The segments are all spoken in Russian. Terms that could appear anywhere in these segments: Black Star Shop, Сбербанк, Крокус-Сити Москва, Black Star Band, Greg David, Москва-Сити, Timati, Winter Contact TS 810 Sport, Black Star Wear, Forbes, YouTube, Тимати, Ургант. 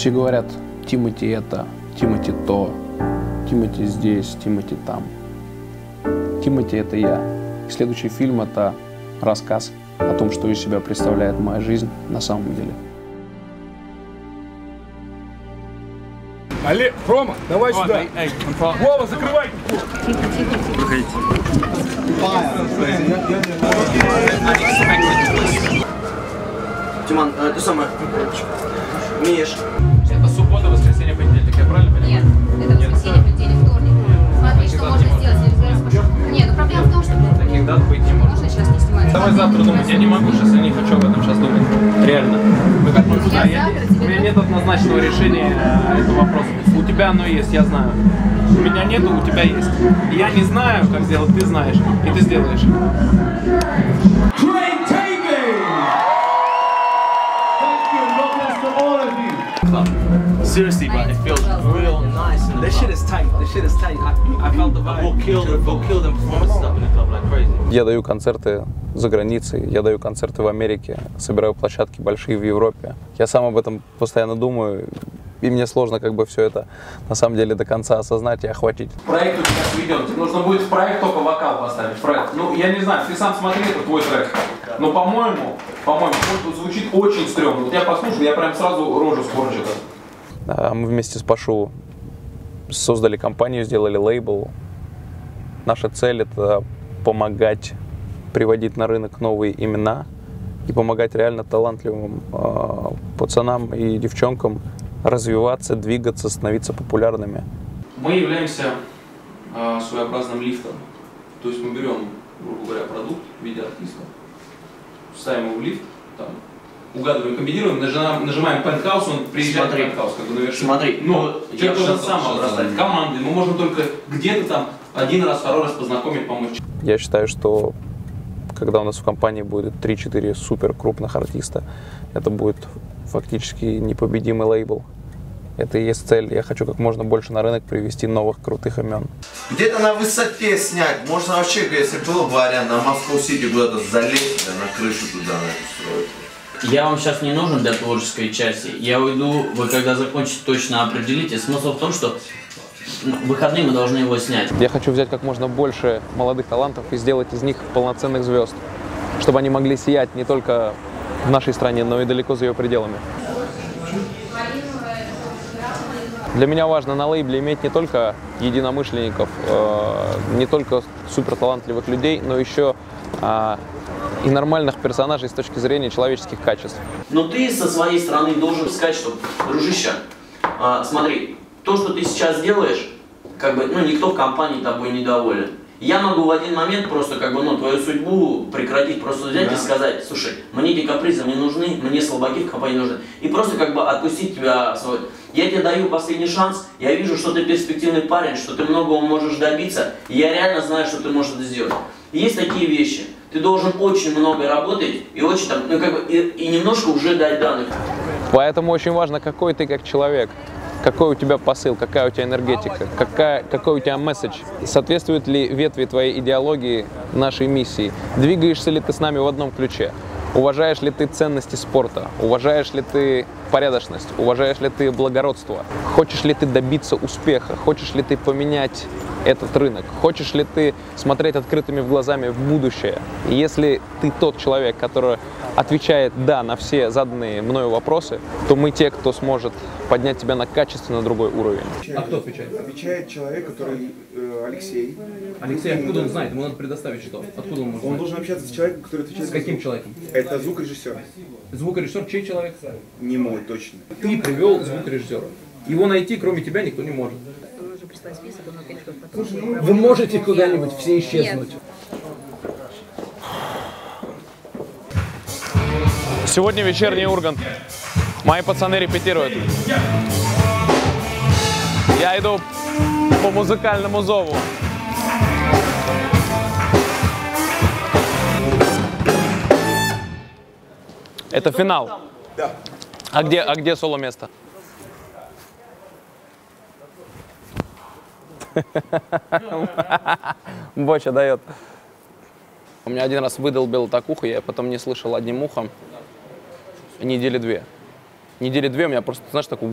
все говорят, Тимати это, Тимати то, Тимати здесь, Тимати там. Тимати это я. И следующий фильм это рассказ о том, что из себя представляет моя жизнь на самом деле. Олег, Рома, давай сюда. Вова, закрывай. Тихо, тихо, тихо. Выходите. Тиман, ты самая. Миш. Это суббота, воскресенье, понедельник, я правильно понимаю? Нет, это воскресенье, понедельник, вторник. Смотри, что можно сделать. Нет, ну проблема в том, что... Таких дат быть не может. Можно сейчас не снимать. Давай завтра думать, я не могу, сейчас я не хочу об этом сейчас думать. Реально. У меня нет однозначного решения этого вопроса. У тебя оно есть, я знаю. У меня нету, у тебя есть. Я не знаю, как сделать, ты знаешь, и ты сделаешь. Seriously, but it feels real nice. This shit is tight. This shit is tight. I felt the vibe. We'll kill them performance stuff in the club like crazy. Я даю концерты за границей, я даю концерты в Америке, собираю площадки большие в Европе. Я сам об этом постоянно думаю, и мне сложно как бы все это на самом деле до конца осознать и охватить. Проект у тебя сведен. Тебе нужно будет в проект только вокал поставить. Проект. Ну, я не знаю, ты сам смотри, это твой трек. Но по-моему, он звучит очень стрёмно. Вот я послушал, я прям сразу рожу скорчил. Мы вместе с Пашу создали компанию, сделали лейбл. Наша цель – это помогать приводить на рынок новые имена и помогать реально талантливым пацанам и девчонкам развиваться, двигаться, становиться популярными. Мы являемся своеобразным лифтом. То есть мы берем, грубо говоря, продукт в виде артиста, ставим его в лифт, там, угадываем, комбинируем, нажимаем пентхаус, он приезжает в пентхаус, как бы на вершину. Смотри, но человек должен сам обрастать команды, мы можем только где-то там один раз, второй раз познакомить, помочь. Я считаю, что когда у нас в компании будет 3-4 супер крупных артиста, это будет фактически непобедимый лейбл. Это и есть цель. Я хочу как можно больше на рынок привести новых крутых имен. Где-то на высоте снять. Можно вообще, если было бы вариант, на Москву-Сити куда-то залезть, да, на крышу туда надо строить. Я вам сейчас не нужен для творческой части. Я уйду, вы когда закончите, точно определите. Смысл в том, что в выходные мы должны его снять. Я хочу взять как можно больше молодых талантов и сделать из них полноценных звезд, чтобы они могли сиять не только в нашей стране, но и далеко за ее пределами. Для меня важно на лейбле иметь не только единомышленников, не только суперталантливых людей, но еще и нормальных персонажей с точки зрения человеческих качеств. Но ты со своей стороны должен сказать, что, дружище, смотри, то, что ты сейчас делаешь, как бы, ну, никто в компании тобой недоволен. Я могу в один момент просто, как бы, ну, твою судьбу прекратить, просто взять и сказать, слушай, мне эти капризы не нужны, мне слабаки в компании нужны. И просто, как бы, отпустить тебя свой. Я тебе даю последний шанс, я вижу, что ты перспективный парень, что ты многого можешь добиться, и я реально знаю, что ты можешь это сделать. Есть такие вещи. Ты должен очень много работать и очень, там, ну, как бы, и немножко уже дать данных. Поэтому очень важно, какой ты как человек. Какой у тебя посыл, какая у тебя энергетика, какой у тебя месседж, соответствует ли ветви твоей идеологии нашей миссии, двигаешься ли ты с нами в одном ключе, уважаешь ли ты ценности спорта, уважаешь ли ты порядочность, уважаешь ли ты благородство, хочешь ли ты добиться успеха, хочешь ли ты поменять этот рынок, хочешь ли ты смотреть открытыми глазами в будущее. И если ты тот человек, который отвечает «да» на все заданные мною вопросы, то мы те, кто сможет поднять тебя на качественно другой уровень. А кто отвечает? Отвечает человек, который... Алексей. Алексей, откуда он знает? Ему надо предоставить что? Откуда он может знать? Он должен общаться с человеком, который отвечает... С каким человеком? Это звукорежиссер. Звукорежиссер чей человек? Не мой, точно. Ты привел звукорежиссера. Его найти, кроме тебя, никто не может. Вы можете куда-нибудь все исчезнуть? Сегодня вечерний Ургант. Мои пацаны репетируют. Я иду по музыкальному зову. Это финал. А где соло место? Боча дает. У меня один раз выдолбил так ухо, я потом не слышал одним ухом недели две. недели две у меня просто, знаешь, такой... У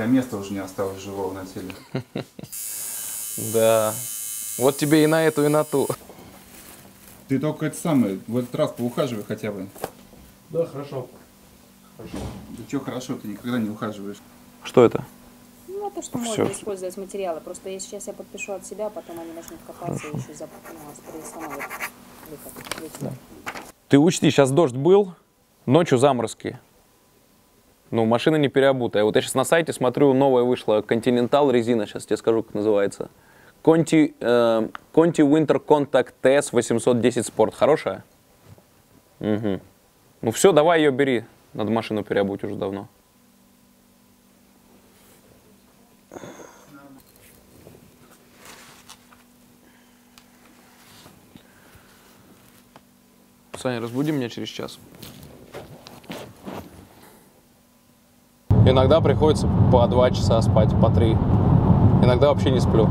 тебя места уже не осталось живого на теле. Да. Вот тебе и на эту, и на ту. Ты только это самое, в этот раз поухаживай хотя бы. Да, хорошо. Хорошо. Да что хорошо, ты никогда не ухаживаешь. Что это? Ну, то, что можно использовать материалы. Просто если сейчас я подпишу от себя, потом они начнут копаться и еще перестановят. Да. Ты учти, сейчас дождь был, ночью заморозки. Ну, машина не переобутая. Вот я сейчас на сайте смотрю, новая вышла, Continental резина, сейчас тебе скажу, как называется. Conti Winter Contact TS 810 Sport. Хорошая? Угу. Ну все, давай ее бери. Надо машину переобуть уже давно. Саня, разбуди меня через час. Иногда приходится по 2 часа спать, по 3. Иногда вообще не сплю.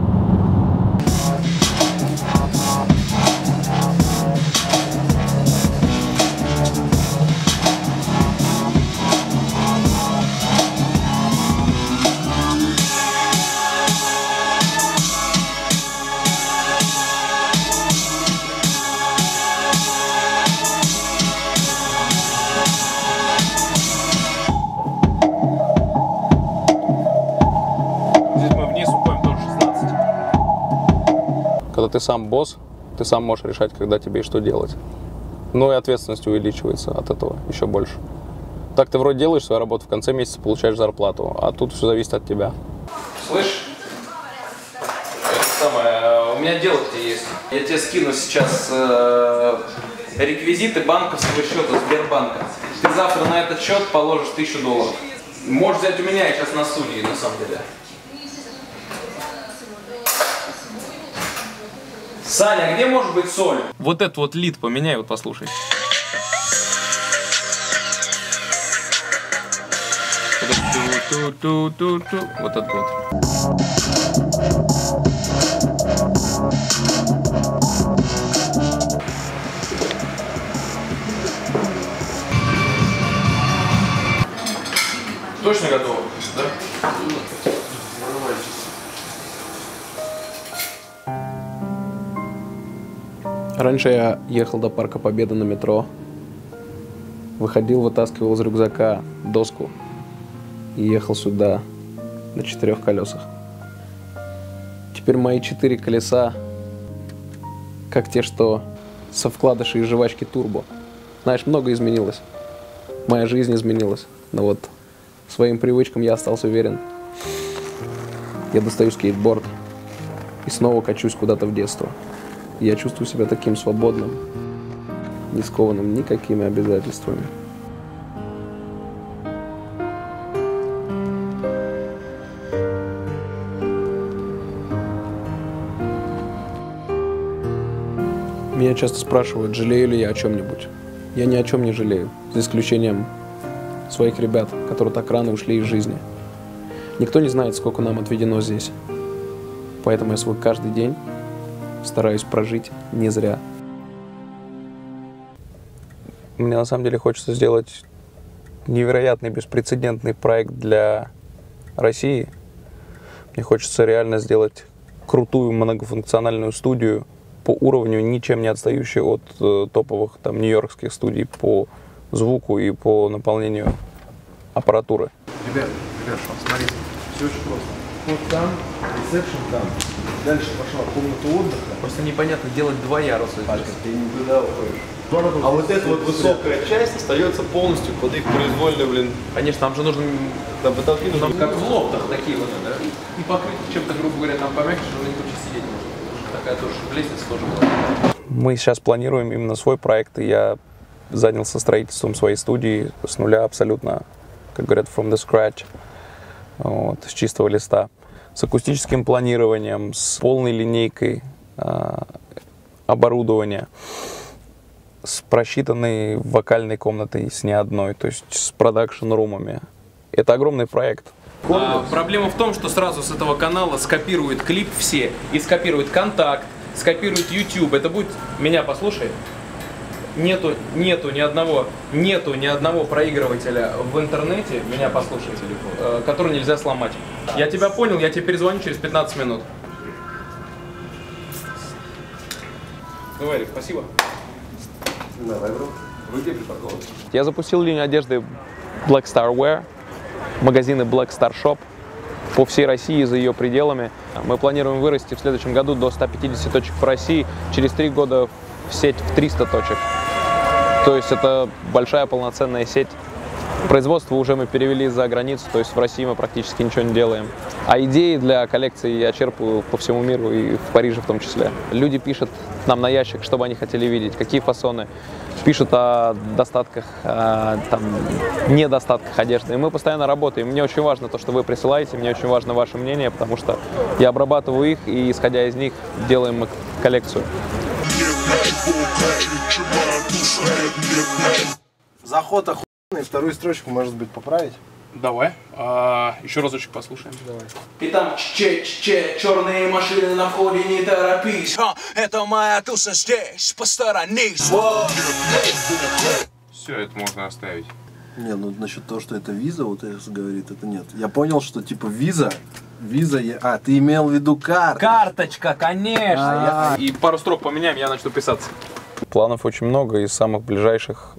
Ты сам босс, ты сам можешь решать, когда тебе и что делать. Ну и ответственность увеличивается от этого еще больше. Так ты вроде делаешь свою работу, в конце месяца получаешь зарплату, а тут все зависит от тебя. Слышь, у меня дело-то есть. Я тебе скину сейчас реквизиты банковского счета Сбербанка. Ты завтра на этот счет положишь $1000. Можешь взять у меня, я сейчас на студии, на самом деле. Саня, где может быть соль? Вот этот вот лид поменяй, вот послушай. Вот этот вот. Точно готово? Да? Раньше я ехал до Парка Победы на метро, выходил, вытаскивал из рюкзака доску и ехал сюда на 4 колесах. Теперь мои 4 колеса, как те, что со вкладышей и жвачки турбо. Знаешь, многое изменилось. Моя жизнь изменилась, но вот своим привычкам я остался верен. Я достаю скейтборд и снова качусь куда-то в детство. Я чувствую себя таким свободным, не скованным никакими обязательствами. Меня часто спрашивают, жалею ли я о чем-нибудь. Я ни о чем не жалею, за исключением своих ребят, которые так рано ушли из жизни. Никто не знает, сколько нам отведено здесь. Поэтому я свой каждый день стараюсь прожить не зря. Мне на самом деле хочется сделать невероятный, беспрецедентный проект для России. Мне хочется реально сделать крутую многофункциональную студию по уровню, ничем не отстающую от топовых там нью-йоркских студий по звуку и по наполнению аппаратуры. Ребят, смотрите, все очень просто. Вот там, ресепшн там. Дальше пошла комната отдыха. Просто непонятно делать 2 яруса. Ты не туда уходишь. А вот эта вот высокая часть остается полностью под их произвольную, блин. Конечно, там же нужно... Там потолки нужны как в лоптах такие вот, да? И покрыть чем-то, грубо говоря, там помягче, чтобы никто не сидеть может. Потому что такая тоже лестница тоже была. Мы сейчас планируем именно свой проект, и я занялся строительством своей студии с нуля абсолютно, как говорят, from the scratch, вот, с чистого листа. С акустическим планированием, с полной линейкой оборудования, с просчитанной вокальной комнатой, с не одной, то есть с продакшн-румами. Это огромный проект. Проблема в том, что сразу с этого канала скопируют клип все, и скопируют «Контакт», скопируют YouTube. Это будет... Меня послушай. Нету ни одного проигрывателя в интернете, меня послушай, который нельзя сломать. Я тебя понял, я тебе перезвоню через 15 минут. Давай, Эрик, спасибо. Давай, бро. Вы где припаркованы? Я запустил линию одежды Black Star Wear, магазины Black Star Shop по всей России и за ее пределами. Мы планируем вырасти в следующем году до 150 точек по России, через 3 года в сеть в 300 точек. То есть это большая полноценная сеть. Производство уже мы перевели за границу, то есть в России мы практически ничего не делаем. А идеи для коллекции я черпаю по всему миру и в Париже в том числе. Люди пишут нам на ящик, что бы они хотели видеть, какие фасоны. Пишут о достатках, недостатках одежды. И мы постоянно работаем. Мне очень важно то, что вы присылаете, мне очень важно ваше мнение, потому что я обрабатываю их, и исходя из них делаем мы коллекцию. Заход охуенный. Вторую строчку, может быть, поправить? Давай. Еще разочек послушаем. Давай. И там черные машины на входе, не торопись. Это моя туса здесь, посторонись. Все, это можно оставить. Не, ну насчет того, что это виза, вот это говорит, это нет. Я понял, что типа виза. Виза, а ты имел в виду карту. Карточка, конечно. И пару строк поменяем, я начну писаться. Планов очень много, из самых ближайших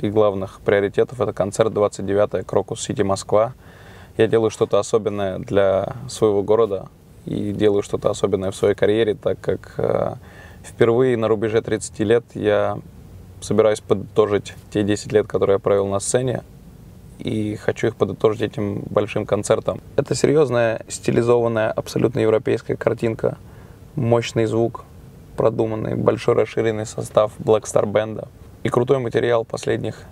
и главных приоритетов это концерт 29-е Крокус-Сити Москва. Я делаю что-то особенное для своего города и делаю что-то особенное в своей карьере, так как впервые на рубеже 30 лет я собираюсь подытожить те 10 лет, которые я провел на сцене, и хочу их подытожить этим большим концертом. Это серьезная, стилизованная, абсолютно европейская картинка, мощный звук, продуманный, большой расширенный состав Black Star Band и крутой материал последних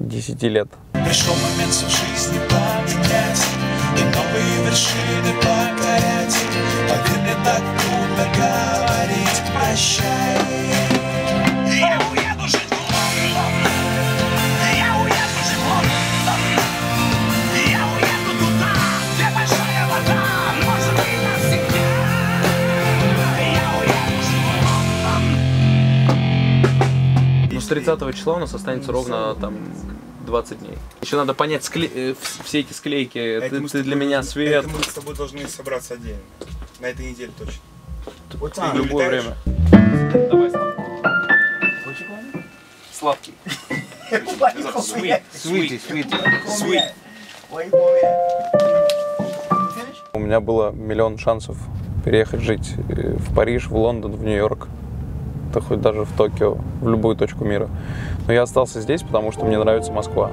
10 лет. Пришел момент всю жизнь поменять и новые вершины покорять. Поверь мне, так трудно говорить прощай. Я уеду жить в Лондон. Я уеду жить в Лондон. Я уеду туда, где большая вода. Может быть, навсегда. С 30 числа у нас останется ровно там 20 дней. Еще надо понять все эти склейки. Ты для меня свет. Мы с тобой должны собраться отдельно. На этой неделе точно. Вот в любое время. Давай, сладкий. Сладкий. Sweet. У меня было миллион шансов переехать жить в Париж, в Лондон, в Нью-Йорк, хоть даже в Токио, в любую точку мира. Но я остался здесь, потому что мне нравится Москва.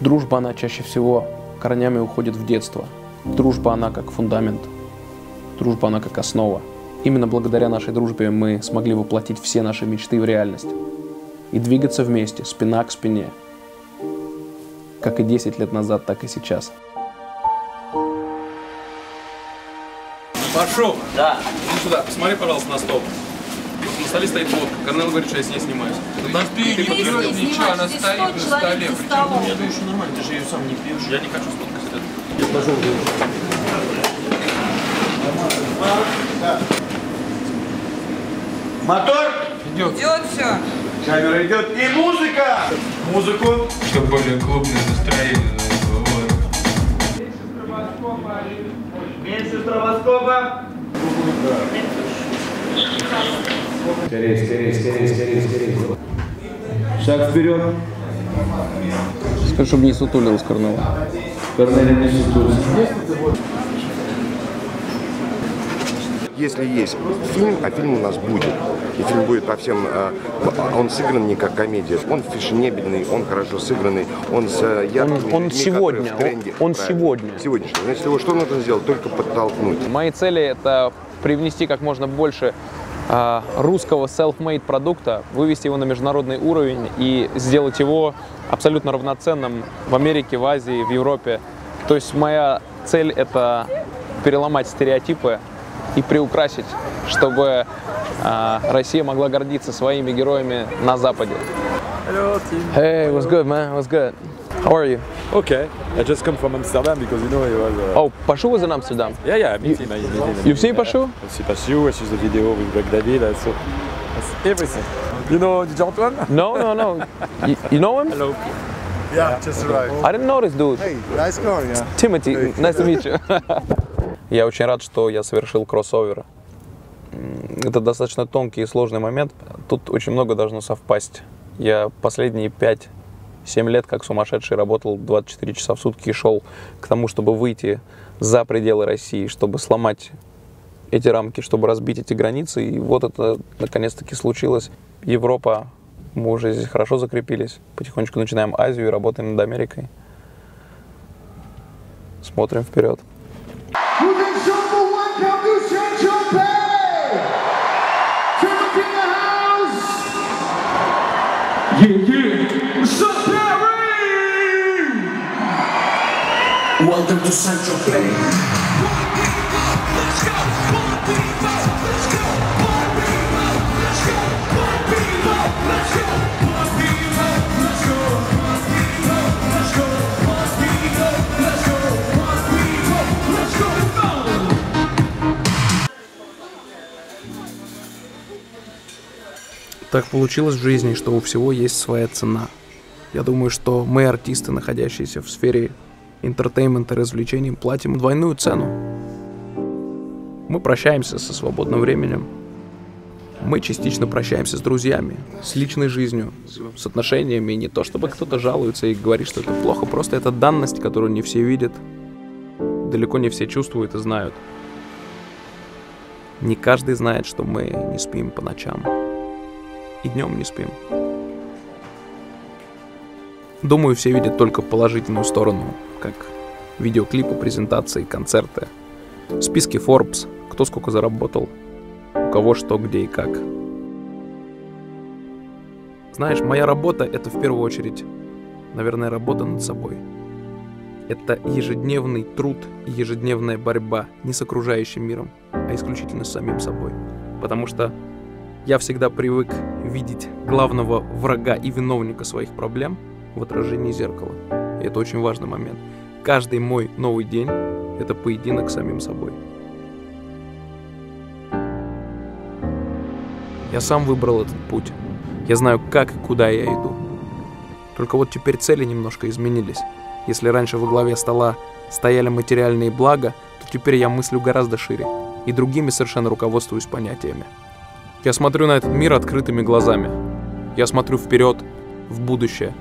Дружба, она чаще всего корнями уходит в детство. Дружба, она как фундамент. Дружба, она как основа. Именно благодаря нашей дружбе мы смогли воплотить все наши мечты в реальность. И двигаться вместе, спина к спине. Как и 10 лет назад, так и сейчас. Пошел! Да. Иди сюда, посмотри, пожалуйста, на стол. Вот на столе стоит водка. Корнел говорит, что я с ней снимаюсь. Да ты не берешь ничего, она стоит на столе. Я думаю, что нормально, ты же ее сам не пьешь. Я не хочу с водкой сидеть. Я пошел, девушка. Мотор! Идет. Идет все. Камера идет. И музыка! Музыку. Чтобы более клубное настроение. Меньше стробоскопа. Скорее. Шаг вперед. Скажи, чтобы не сутулилась Корнела. Корнелия не сутулилась. Если есть фильм, а фильм у нас будет, и фильм будет по всем, он сыгран не как комедия, он фешенебельный, он хорошо сыгранный, он с яркими... Он сегодня, он сегодня. Сегодняшний. Значит, его что нужно сделать? Только подтолкнуть. Мои цели – это привнести как можно больше русского self-made продукта, вывести его на международный уровень и сделать его абсолютно равноценным в Америке, в Азии, в Европе. То есть моя цель – это переломать стереотипы и приукрасить, чтобы Россия могла гордиться своими героями на Западе. Hello, team. Hey, what's good, man? What's good? How are you? Okay. I just come from Amsterdam because you know you was. Oh, Pashu was in Amsterdam. Yeah, yeah. You've seen Pashu? I've seen Pashu. I saw the video with Greg David. office. Everything. You know the gentleman? No, no, no. You know him? Hello. Yeah, just arrived. I didn't know this dude. Hey, nice car, yeah. Timati, nice to meet you. Я очень рад, что я совершил кроссовер. Это достаточно тонкий и сложный момент. Тут очень много должно совпасть. Я последние 5-7 лет как сумасшедший работал 24 часа в сутки и шел к тому, чтобы выйти за пределы России, чтобы сломать эти рамки, чтобы разбить эти границы. И вот это наконец-таки случилось. Европа, мы уже здесь хорошо закрепились. Потихонечку начинаем Азию и работаем над Америкой. Смотрим вперед. Welcome to Central Bay. Let's go, Так получилось в жизни, что у всего есть своя цена. Я думаю, что мы, артисты, находящиеся в сфере интертеймента, развлечений, платим двойную цену. Мы прощаемся со свободным временем. Мы частично прощаемся с друзьями, с личной жизнью, с отношениями. И не то, чтобы кто-то жалуется и говорит, что это плохо, просто это данность, которую не все видят, далеко не все чувствуют и знают. Не каждый знает, что мы не спим по ночам. И днем не спим. Думаю, все видят только положительную сторону, как видеоклипы, презентации, концерты, списки Forbes, кто сколько заработал, у кого что, где и как. Знаешь, моя работа — это в первую очередь, наверное, работа над собой. Это ежедневный труд и ежедневная борьба не с окружающим миром, а исключительно с самим собой. Потому что я всегда привык видеть главного врага и виновника своих проблем в отражении зеркала. И это очень важный момент. Каждый мой новый день — это поединок с самим собой. Я сам выбрал этот путь. Я знаю, как и куда я иду. Только вот теперь цели немножко изменились. Если раньше во главе стола стояли материальные блага, то теперь я мыслю гораздо шире и другими совершенно руководствуюсь понятиями. Я смотрю на этот мир открытыми глазами. Я смотрю вперед, в будущее.